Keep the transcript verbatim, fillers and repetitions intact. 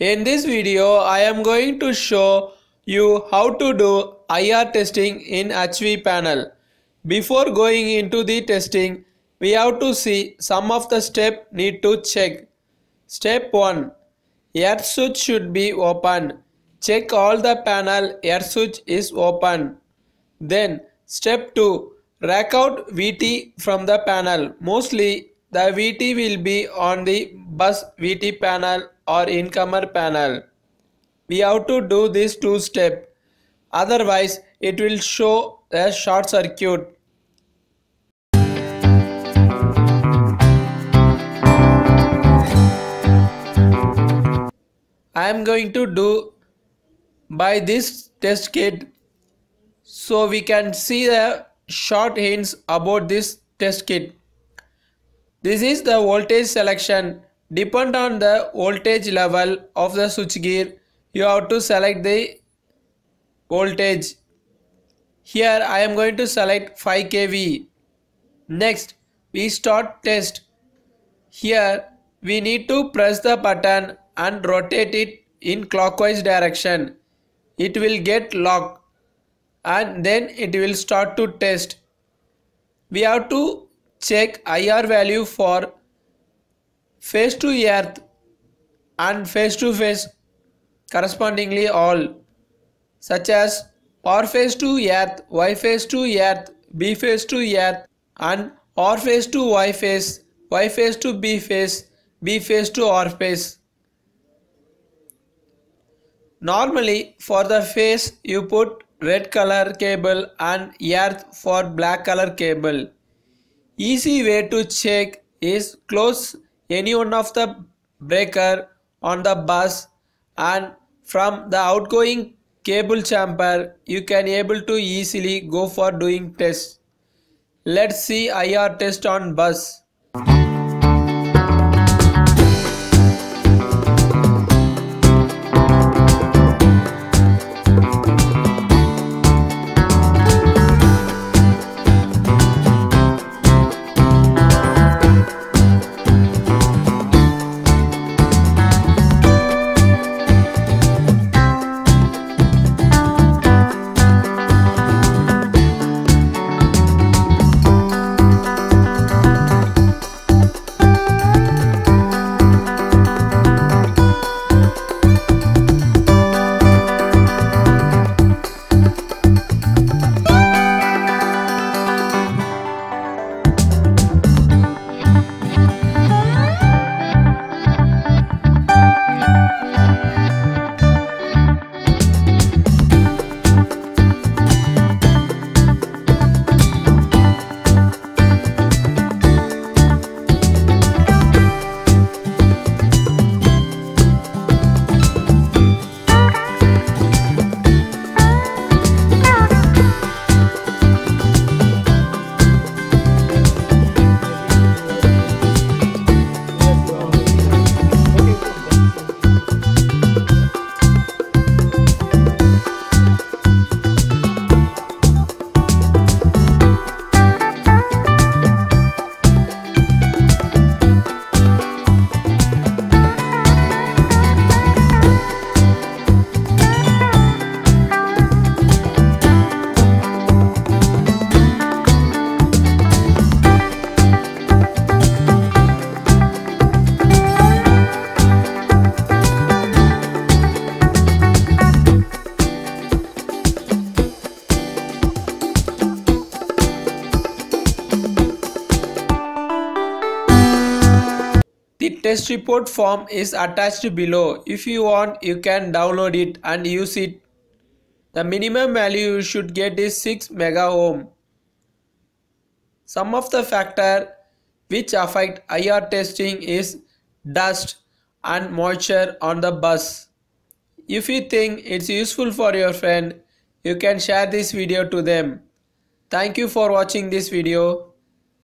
In this video, I am going to show you how to do I R testing in H V panel. Before going into the testing, we have to see some of the steps need to check. Step one. Air switch should be open. Check all the panel air switch is open. Then Step two. Rack out V T from the panel. Mostly the V T will be on the bus V T panel or incomer panel. We have to do these two steps, otherwise it will show a short circuit. I am going to do by this test kit so we can see the short hints about this test kit. This is the voltage selection. Depend on the voltage level of the switchgear, you have to select the voltage. Here I am going to select five kV. Next we start test. Here we need to press the button and rotate it in clockwise direction. It will get locked and then it will start to test. We have to check I R value for face to earth and face to face correspondingly all, such as or face to earth, Y face to earth, B face to earth, and or face to Y face, Y face to B face, B face to R face. Normally for the face you put red color cable and earth for black color cable. Easy way to check is close any one of the breaker on the bus, and from the outgoing cable chamber you can able to easily go for doing tests. Let's see I R test on bus. Test report form is attached below. If you want, you can download it and use it. The minimum value you should get is six mega ohm. Some of the factors which affect I R testing is dust and moisture on the bus. If you think it's useful for your friend, you can share this video to them. Thank you for watching this video.